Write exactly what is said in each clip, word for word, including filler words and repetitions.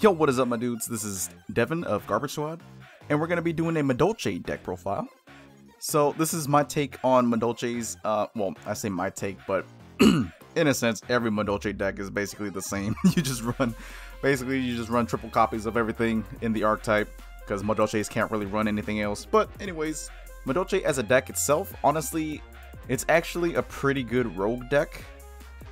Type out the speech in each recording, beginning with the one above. Yo, what is up, my dudes? This is Devin of Garbage Squad, and we're going to be doing a Madolche deck profile. So this is my take on Madolche's, uh, well, I say my take, but in a sense, every Madolche deck is basically the same. you just run, basically, you just run triple copies of everything in the archetype, because Madolches can't really run anything else. But anyways, Madolche as a deck itself, honestly, it's actually a pretty good rogue deck.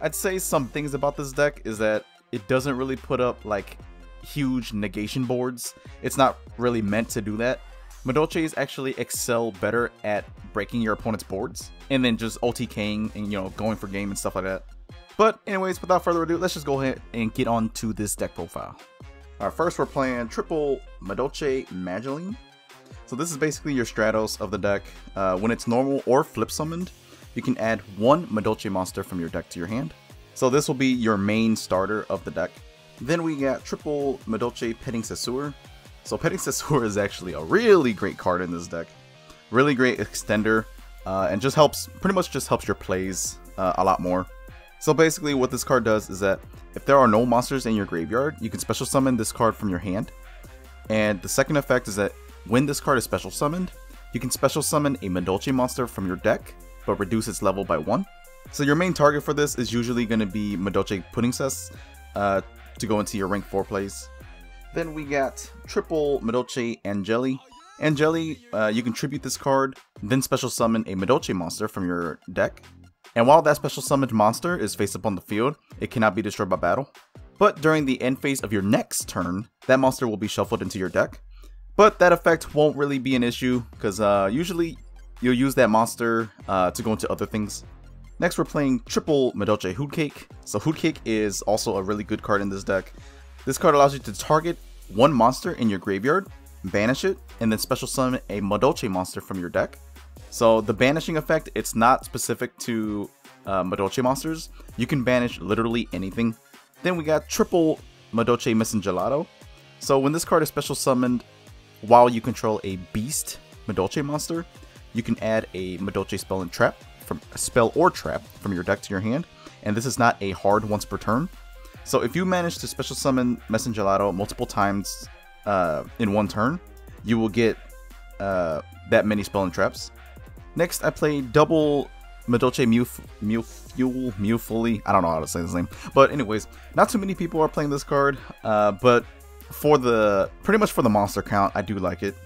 I'd say some things about this deck is that it doesn't really put up, like, huge negation boards. It's not really meant to do that. Madolches actually excel better at breaking your opponent's boards and then just ulti-K'ing and, you know, going for game and stuff like that. But anyways, without further ado, let's just go ahead and get on to this deck profile. Alright, first we're playing triple Madolche Magileine. So this is basically your Stratos of the deck. Uh, when it's normal or flip summoned, you can add one Madolche monster from your deck to your hand. So this will be your main starter of the deck. Then we got triple Madolche Petingcessoeur. So Petingcessoeur is actually a really great card in this deck. Really great extender, uh, and just helps, pretty much just helps your plays uh, a lot more. So basically what this card does is that if there are no monsters in your graveyard, you can special summon this card from your hand. And the second effect is that when this card is special summoned, you can special summon a Madolche monster from your deck, but reduce its level by one. So your main target for this is usually going to be Madolche Puddingcess, uh, to go into your rank four plays. Then we got triple Madolche Anjelly. Anjelly, uh, you can tribute this card, then special summon a Madolche monster from your deck. And while that special summoned monster is face up on the field, it cannot be destroyed by battle. But during the end phase of your next turn, that monster will be shuffled into your deck. But that effect won't really be an issue, because uh, usually you'll use that monster uh, to go into other things. Next, we're playing triple Madolche Hootcake. So Hootcake is also a really good card in this deck. This card allows you to target one monster in your graveyard, banish it, and then special summon a Madolche monster from your deck. So the banishing effect, it's not specific to uh, Madolche monsters. You can banish literally anything. Then we got triple Madolche Messengelato. So when this card is special summoned, while you control a beast Madolche monster, you can add a Madolche spell and trap. From a spell or trap from your deck to your hand, and this is not a hard once per turn. So if you manage to special summon Messengelato multiple times uh, in one turn, you will get uh, that many spell and traps. Next, I play double Madolche Mufule, Mufule. I don't know how to say this name, but anyways, not too many people are playing this card, uh, but for the pretty much for the monster count, I do like it.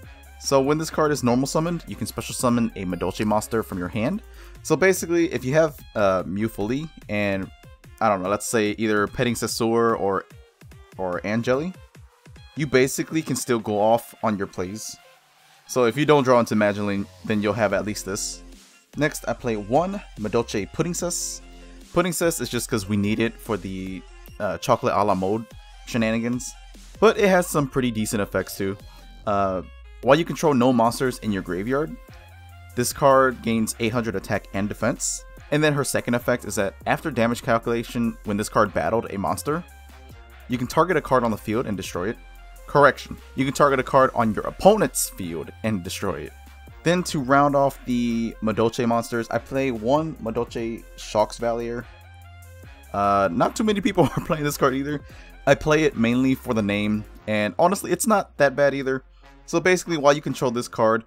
So when this card is normal summoned, you can special summon a Madolche monster from your hand. So basically, if you have uh, Mufule and, I don't know, let's say either Petingcessoeur or or Anjelly, you basically can still go off on your plays. So if you don't draw into Magileine, then you'll have at least this. Next, I play one Madolche Puddingcess. Puddingcess is just because we need it for the uh, chocolate a la mode shenanigans, but it has some pretty decent effects too. Uh, While you control no monsters in your graveyard, this card gains eight hundred attack and defense. And then her second effect is that after damage calculation, when this card battled a monster, you can target a card on the field and destroy it. Correction, you can target a card on your opponent's field and destroy it. Then to round off the Madolche monsters, I play one Madolche Chouxvalier. Uh, not too many people are playing this card either. I play it mainly for the name, and honestly, it's not that bad either. So basically, while you control this card,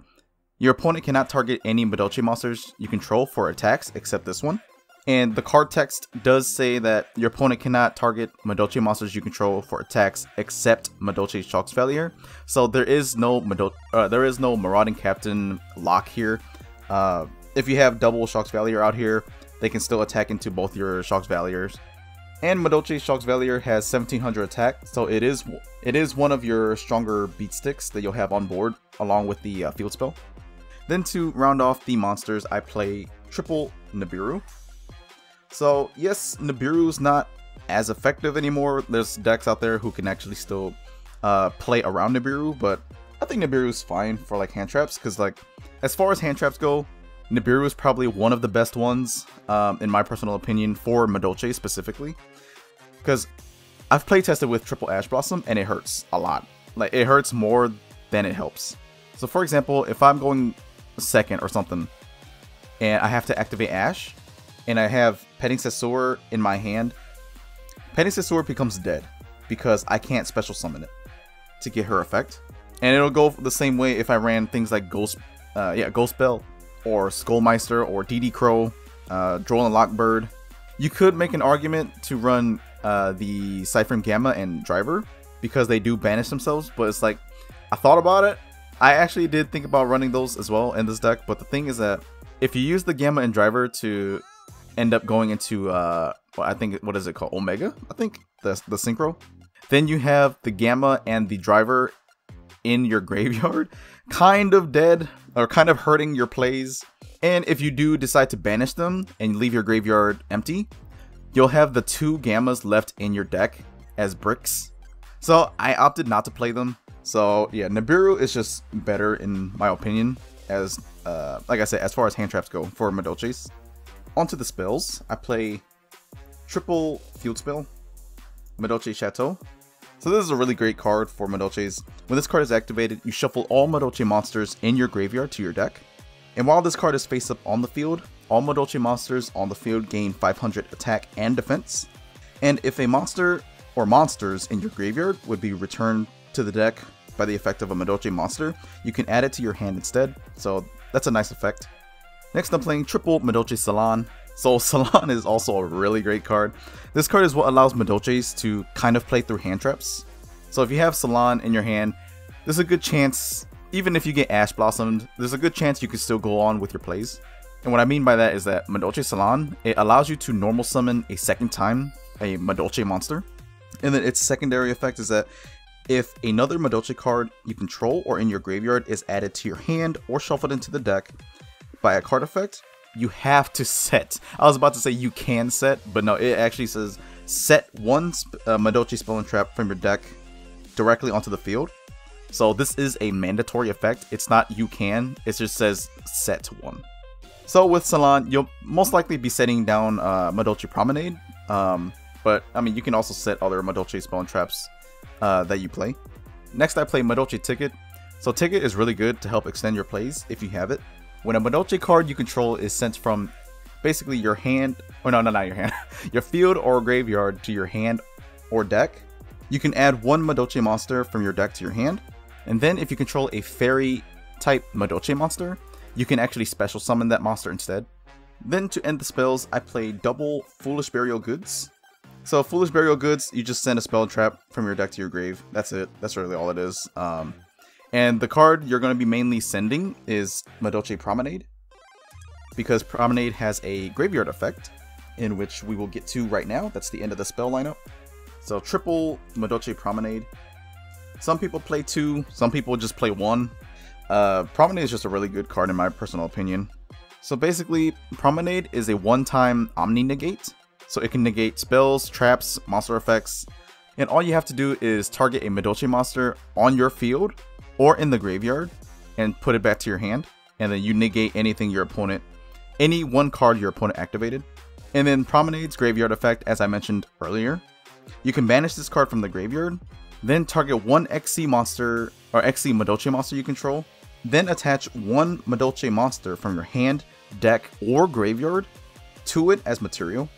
your opponent cannot target any Madolche monsters you control for attacks except this one. And the card text does say that your opponent cannot target Madolche monsters you control for attacks except Madolche Chouxvalier. So there is no Madol uh, there is no Marauding Captain lock here. Uh, if you have double Chouxvalier out here, they can still attack into both your Chouxvaliers. And Madolche Chouxvalier has seventeen hundred attack, so it is it is one of your stronger beat sticks that you'll have on board, along with the uh, field spell. Then to round off the monsters, I play triple Nibiru. So yes, Nibiru's not as effective anymore. There's decks out there who can actually still uh, play around Nibiru, but I think Nibiru's fine for like hand traps, because like as far as hand traps go, Nibiru is probably one of the best ones, um, in my personal opinion, for Madolche specifically. Because I've play tested with triple Ash Blossom and it hurts a lot. Like, it hurts more than it helps. So for example, if I'm going second or something, and I have to activate Ash, and I have Petingcessoeur in my hand, Petingcessoeur becomes dead. because I can't special summon it to get her effect. And it'll go the same way if I ran things like Ghost, uh, yeah, Ghost Belle, or Skullmeister, or D D Crow, uh, Droll and Lockbird. You could make an argument to run uh, the Cyphering Gamma and Driver because they do banish themselves, but it's like, I thought about it. I actually did think about running those as well in this deck, but the thing is that if you use the Gamma and Driver to end up going into, uh, well, I think, what is it called? Omega, I think, the, the Synchro. Then you have the Gamma and the Driver in your graveyard, kind of dead, or kind of hurting your plays. And if you do decide to banish them and leave your graveyard empty, you'll have the two Gammas left in your deck as bricks. So I opted not to play them. So yeah, Nibiru is just better in my opinion, as uh, like I said, as far as hand traps go for Madolches. Onto the spells, I play triple field spell, Madolche Chateau. So this is a really great card for Madolches. When this card is activated, you shuffle all Madolche monsters in your graveyard to your deck. And while this card is face up on the field, all Madolche monsters on the field gain five hundred attack and defense. And if a monster or monsters in your graveyard would be returned to the deck by the effect of a Madolche monster, you can add it to your hand instead. So that's a nice effect. Next, I'm playing triple Madolche Salon. So Salon is also a really great card. This card is what allows Madolches to kind of play through hand traps. So if you have Salon in your hand, there's a good chance, even if you get Ash Blossomed, there's a good chance you can still go on with your plays. And what I mean by that is that Madolche Salon, it allows you to normal summon a second time a Madolche monster. And then its secondary effect is that if another Madolche card you control or in your graveyard is added to your hand or shuffled into the deck by a card effect, you have to set. I was about to say you can set, but no, it actually says set one uh, Madolche spell and trap from your deck directly onto the field. So this is a mandatory effect. It's not you can, it just says set one. So with Salon, you'll most likely be setting down uh, Madolche Promenade, um, but I mean, you can also set other Madolche spell and traps uh, that you play. Next, I play Madolche Ticket. So Ticket is really good to help extend your plays if you have it. When a Madolche card you control is sent from basically your hand, or no, no, not your hand, your field or graveyard to your hand or deck, you can add one Madolche monster from your deck to your hand. And then if you control a fairy type Madolche monster, you can actually special summon that monster instead. Then to end the spells, I play double Foolish Burial Goods. So Foolish Burial Goods, you just send a spell trap from your deck to your grave. That's it. That's really all it is. Um, And the card you're going to be mainly sending is Madolche Promenade, because Promenade has a graveyard effect, in which we will get to right now. That's the end of the spell lineup. So triple Madolche Promenade. Some people play two, some people just play one. Uh, Promenade is just a really good card in my personal opinion. So basically, Promenade is a one-time Omni-Negate, so it can negate spells, traps, monster effects, and all you have to do is target a Madolche monster on your field or in the graveyard and put it back to your hand, and then you negate anything your opponent, any one card your opponent activated. And then Promenade's graveyard effect, as I mentioned earlier, you can banish this card from the graveyard, then target one X C monster or X C Madolche monster you control, then attach one Madolche monster from your hand, deck, or graveyard to it as material.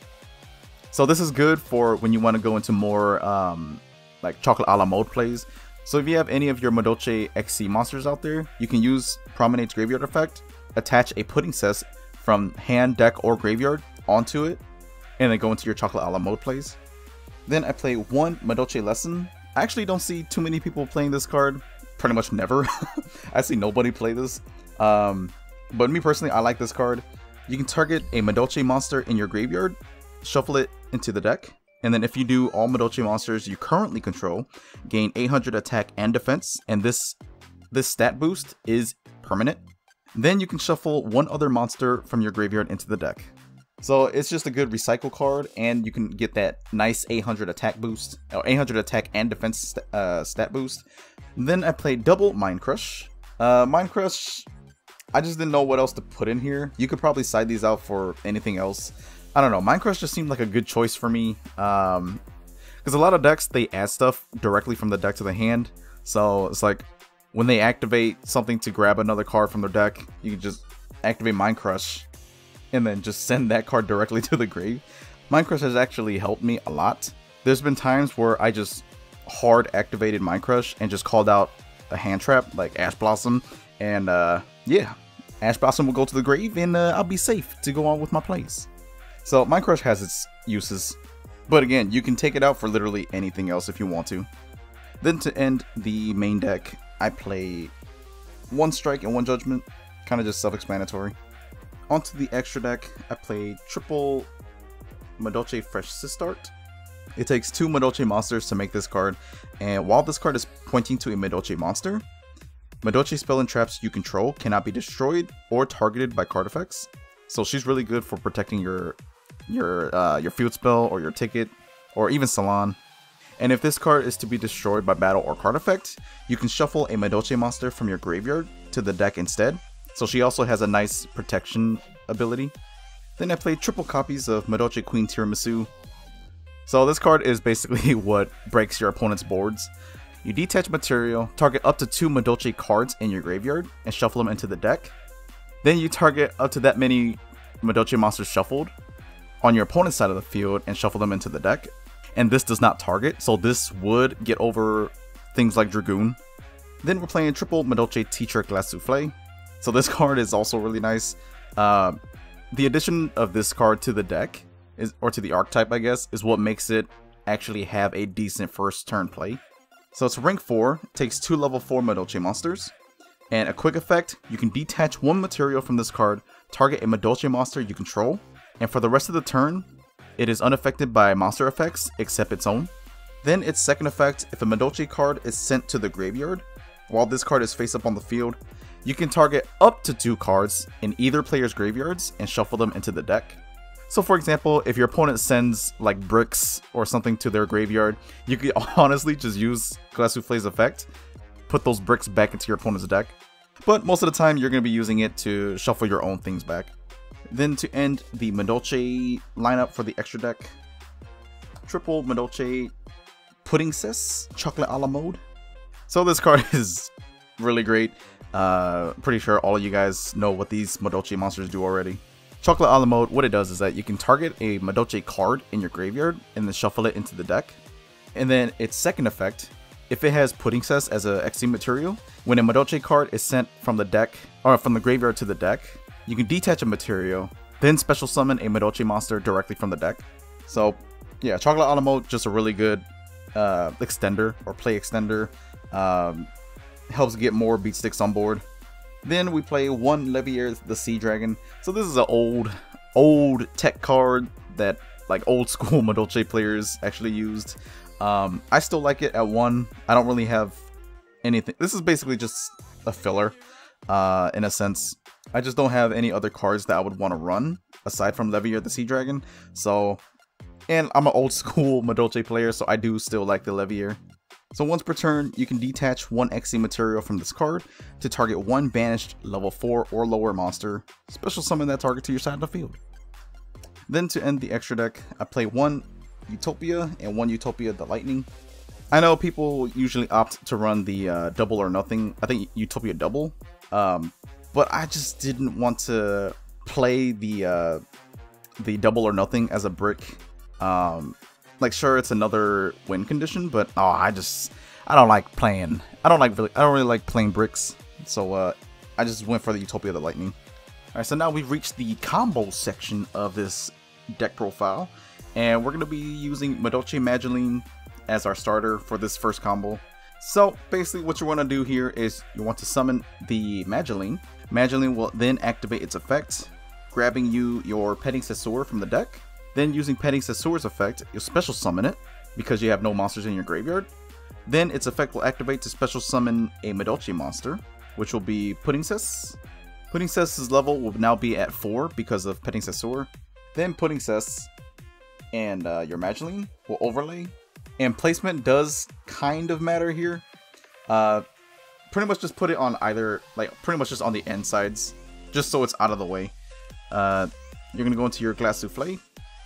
So this is good for when you want to go into more um, like chocolate a la mode plays. So if you have any of your Madolche X C monsters out there, you can use Promenade's graveyard effect, attach a Puddingcess from hand, deck, or graveyard onto it, and then go into your chocolate a la mode plays. Then I play one Madolche Lesson. I actually don't see too many people playing this card, pretty much never. I see nobody play this, um, but me personally, I like this card. You can target a Madolche monster in your graveyard, shuffle it into the deck, and then if you do, all Madolche monsters you currently control gain eight hundred attack and defense, and this this stat boost is permanent. Then you can shuffle one other monster from your graveyard into the deck. So it's just a good recycle card, and you can get that nice eight hundred attack boost, or eight hundred attack and defense st uh, stat boost. Then I play double Mind Crush. Uh, Mind Crush, I just didn't know what else to put in here. You could probably side these out for anything else. I don't know, Mind Crush just seemed like a good choice for me, because um, a lot of decks, they add stuff directly from the deck to the hand. So it's like, when they activate something to grab another card from their deck, you can just activate Mind Crush and then just send that card directly to the grave. Mind Crush has actually helped me a lot. There's been times where I just hard activated Mind Crush and just called out a hand trap like Ash Blossom, and uh, yeah, Ash Blossom will go to the grave, and uh, I'll be safe to go on with my plays. So Mind Crush has its uses, but again, you can take it out for literally anything else if you want to. Then to end the main deck, I play one Strike and one Judgment, kind of just self-explanatory. Onto the extra deck, I play triple Madolche Fresh Sistart. It takes two Madolche monsters to make this card, and while this card is pointing to a Madolche monster, Madolche spell and traps you control cannot be destroyed or targeted by card effects. So she's really good for protecting your your uh, your field spell or your ticket or even Salon. And if this card is to be destroyed by battle or card effect, you can shuffle a Madolche monster from your graveyard to the deck instead. So she also has a nice protection ability. Then I played triple copies of Madolche Queen Tiramisu. So this card is basically what breaks your opponent's boards. You detach material, target up to two Madolche cards in your graveyard, and shuffle them into the deck. Then you target up to that many Madolche monsters shuffled on your opponent's side of the field and shuffle them into the deck. And this does not target, so this would get over things like Dragoon. Then we're playing triple Madolche Teacher Glassouffle. So this card is also really nice. Uh, the addition of this card to the deck, is, or to the archetype I guess, is what makes it actually have a decent first turn play. So it's rank four, takes two level four Madolche monsters. And a quick effect, you can detach one material from this card, target a Madolche monster you control, and for the rest of the turn, it is unaffected by monster effects except its own. Then its second effect, if a Madolche card is sent to the graveyard, while this card is face up on the field, you can target up to two cards in either player's graveyards and shuffle them into the deck. So for example, if your opponent sends like bricks or something to their graveyard, you could honestly just use Glassouffle's effect, put those bricks back into your opponent's deck. But most of the time you're going to be using it to shuffle your own things back. Then to end the Madolche lineup for the extra deck, triple Madolche Puddingcess Chocolate a la Mode. So this card is really great. Uh, pretty sure all of you guys know what these Madolche monsters do already. Chocolate a la Mode, what it does is that you can target a Madolche card in your graveyard and then shuffle it into the deck. And then its second effect, if it has Puddingcess as a X C material, when a Madolche card is sent from the deck or from the graveyard to the deck, you can detach a material, then special summon a Madolche monster directly from the deck. So yeah, Chocolate a la Mode, just a really good uh, extender or play extender. Um, helps get more beatsticks on board. Then we play one Leviair the Sea Dragon. So this is an old, old tech card that like old school Madolche players actually used. Um, I still like it at one. I don't really have anything. This is basically just a filler uh, in a sense. I just don't have any other cards that I would want to run aside from Leviair the Sea Dragon. So, and I'm an old school Madolche player, so I do still like the Leviair. So once per turn, you can detach one X C material from this card to target one banished level four or lower monster, special summon that target to your side of the field. Then to end the extra deck, I play one Utopia and one Utopia the Lightning. I know people usually opt to run the uh, double or nothing, I think Utopia double, um, but I just didn't want to play the, uh, the double or nothing as a brick. Um, Like sure, it's another win condition, but oh, I just I don't like playing. I don't like really. I don't really like playing bricks. So uh, I just went for the Utopia the Lightning. All right, so now we've reached the combo section of this deck profile, and we're gonna be using Madolche Magileine as our starter for this first combo. So basically, what you want to do here is you want to summon the Magileine. Magileine will then activate its effect, grabbing you your Petingcessoeur from the deck. Then using Petingcesseur's effect, you'll special summon it because you have no monsters in your graveyard. Then its effect will activate to special summon a Madolche monster, which will be Puddingcess. Puddingcess's level will now be at four because of Petingcesseur. Then Puddingcess and uh, your Magileine will overlay. And placement does kind of matter here. Uh, pretty much just put it on either, like pretty much just on the end sides, just so it's out of the way. Uh, you're gonna go into your Glassouffle.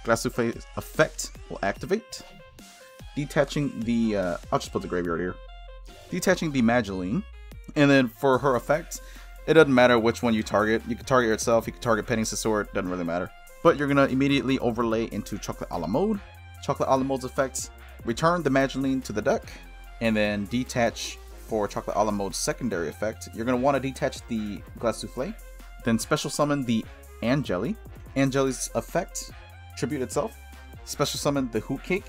Glassouffle's effect will activate, detaching the, uh, I'll just put the graveyard here, detaching the Magileine, and then for her effect, it doesn't matter which one you target, you can target yourself, you can target Petingcessoeur, it doesn't really matter, but you're going to immediately overlay into Chocolate a la Mode. Chocolate a la Mode's effect, return the Magileine to the deck, and then detach for Chocolate a la Mode's secondary effect. You're going to want to detach the Glassouffle, then special summon the Anjelly. Anjelly's effect, tribute itself, special summon the Hootcake,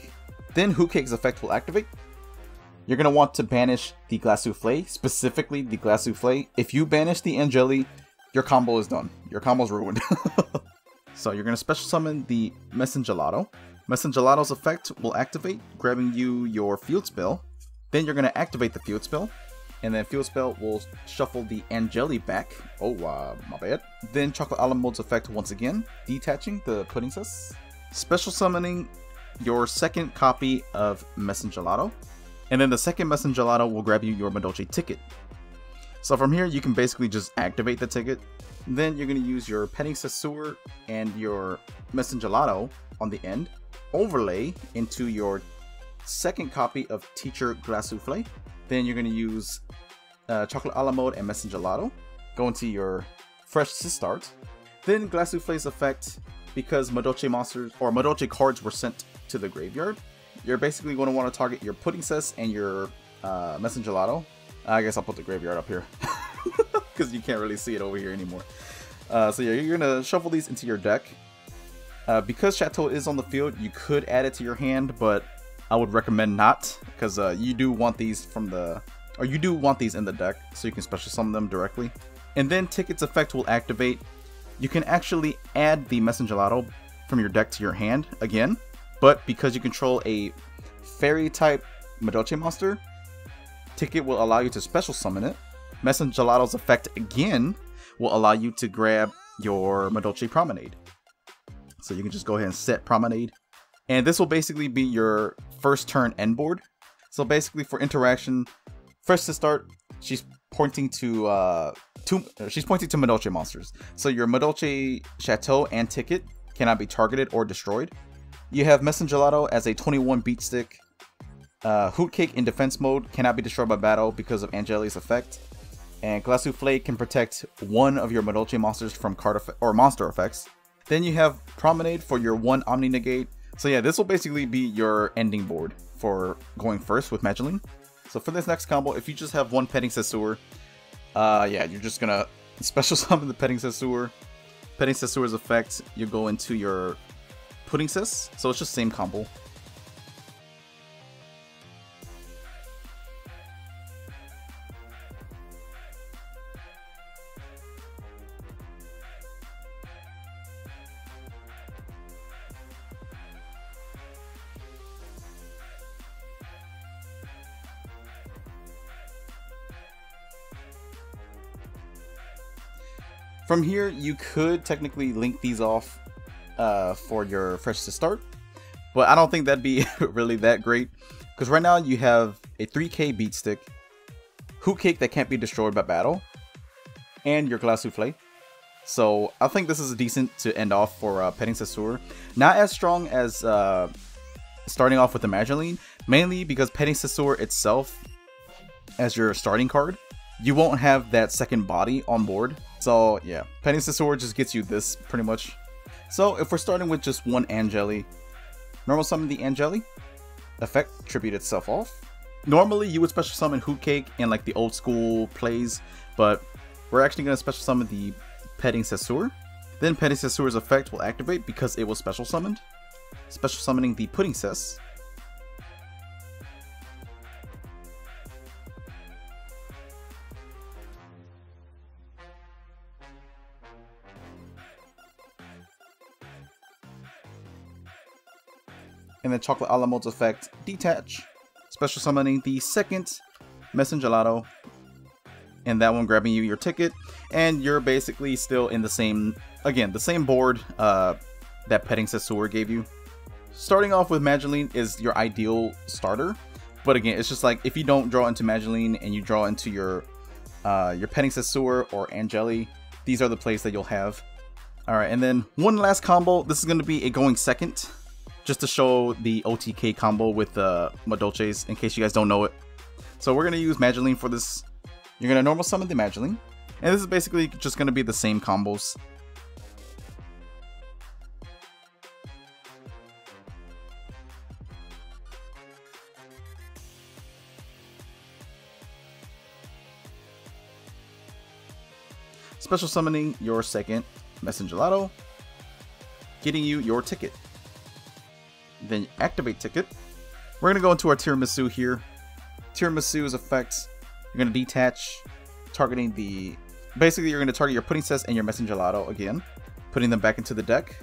then Hootcake's effect will activate. You're going to want to banish the Glassouffle, specifically the Glassouffle. If you banish the Anjelly, your combo is done. Your combo's ruined. So you're going to special summon the Messengelato. Messengelato's effect will activate, grabbing you your Field Spell. Then you're going to activate the Field Spell, and then Field Spell will shuffle the Anjelly back. Oh, uh, my bad. Then Chocolate a la Mode's effect once again, detaching the Puddingcess, special summoning your second copy of Messengelato, and then the second Messengelato will grab you your Madolche Ticket. So from here, you can basically just activate the Ticket. Then you're going to use your Petingcessoeur and your Messengelato on the end, overlay into your second copy of Teacher Glassouffle. Then you're going to use uh, Chocolate a la Mode and Messengelato, go into your Fresh Sistart. Then Glassouffle's effect, because Madolche monsters or Madolche cards were sent to the graveyard, you're basically going to want to target your Puddingcess and your uh, Messengelato. I guess I'll put the graveyard up here because you can't really see it over here anymore. Uh, so yeah, you're going to shuffle these into your deck. Uh, because Chateau is on the field, you could add it to your hand, but I would recommend not, because uh, you do want these from the, or you do want these in the deck, so you can special summon them directly. And then Ticket's effect will activate. You can actually add the Messengelato from your deck to your hand again, but because you control a fairy type Madolche monster, Ticket will allow you to special summon it. Messengelato's effect again will allow you to grab your Madolche Promenade. So you can just go ahead and set Promenade. And this will basically be your first turn end board. So basically for interaction, Fresh Sistart, she's pointing to uh, two, she's pointing to Madolche monsters. So your Madolche Chateau and Ticket cannot be targeted or destroyed. You have Messengelato as a twenty-one beat stick. Uh, Hootcake in defense mode cannot be destroyed by battle because of Anjelly's effect. And Glassouffle can protect one of your Madolche monsters from card or monster effects. Then you have Promenade for your one Omni Negate. So yeah, this will basically be your ending board for going first with Magileine. So for this next combo, if you just have one Petingcessoeur, uh, yeah, you're just gonna special summon the Petingcessoeur. Petingcesseur's effect, you go into your Puddingcess, so it's just same combo. From here, you could technically link these off uh, for your Fresh Sistart, but I don't think that'd be really that great, because right now you have a three K beat stick, Hootcake that can't be destroyed by battle, and your Glassouffle. So I think this is decent to end off for uh, Petingcessoeur. Not as strong as uh, starting off with the Magileine, mainly because Petingcessoeur itself, as your starting card, you won't have that second body on board. So yeah, Petingcessoeur just gets you this pretty much. So if we're starting with just one Anjelly, normal summon the Anjelly, effect tribute itself off. Normally you would special summon Hootcake in like the old school plays, but we're actually going to special summon the Petingcessoeur. Then Petingcesseur's effect will activate because it was special summoned. Special summoning the Puddingcess. And then Chocolate a la Mode's effect, detach, special summoning the second Messengelato, and that one grabbing you your Ticket, and you're basically still in the same, again, the same board uh, that Petingcessoeur gave you. Starting off with Magileine is your ideal starter, but again, it's just like if you don't draw into Magileine and you draw into your uh, your Petingcessoeur or Anjelly, these are the plays that you'll have. All right, and then one last combo. This is going to be a going second, just to show the O T K combo with the uh, Madolches, in case you guys don't know it. So we're going to use Magileine for this. You're going to normal summon the Magileine, and this is basically just going to be the same combos. special summoning your second Messengelato, getting you your ticket. Then activate ticket. We're going to go into our Tiramisu here. Tiramisu's effects, you're going to detach, targeting the... Basically, you're going to target your Puddingcess and your Messengelato again, putting them back into the deck.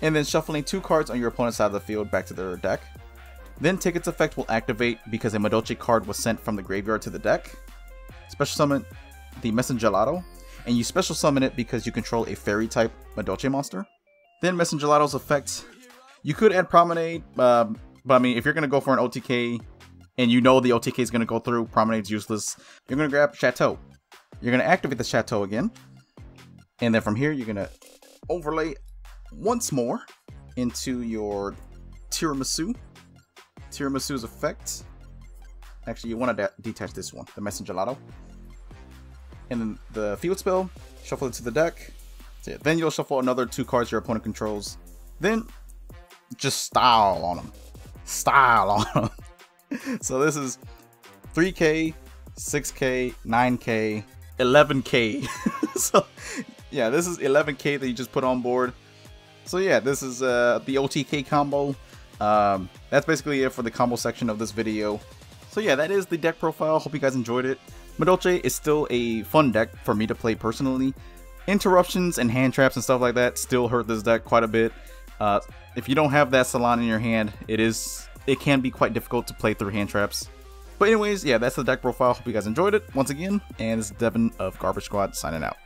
And then shuffling two cards on your opponent's side of the field back to their deck. Then Ticket's effect will activate because a Madolche card was sent from the graveyard to the deck. Special summon the Messengelato, and you special summon it because you control a fairy type Madolche monster. Then Messengelato's effect, you could add Promenade, um, but I mean, if you're going to go for an O T K and you know the O T K is going to go through, Promenade's useless, you're going to grab Chateau. You're going to activate the Chateau again, and then from here you're going to overlay once more into your Tiramisu. Tiramisu's effect, actually you want to detach this one, the Messengelato, and then the field spell, shuffle it to the deck. So yeah, then you'll shuffle another two cards your opponent controls, then just style on them, style on them. So this is three K, six K, nine K, eleven K. So yeah, this is eleven K that you just put on board. So yeah, this is uh, the O T K combo. Um, that's basically it for the combo section of this video. So yeah, that is the deck profile. Hope you guys enjoyed it. Madolche is still a fun deck for me to play personally. Interruptions and hand traps and stuff like that still hurt this deck quite a bit. Uh, if you don't have that Salon in your hand, it is it can be quite difficult to play through hand traps. But anyways, yeah, that's the deck profile. Hope you guys enjoyed it once again. And this is Devin of Garbage Squad signing out.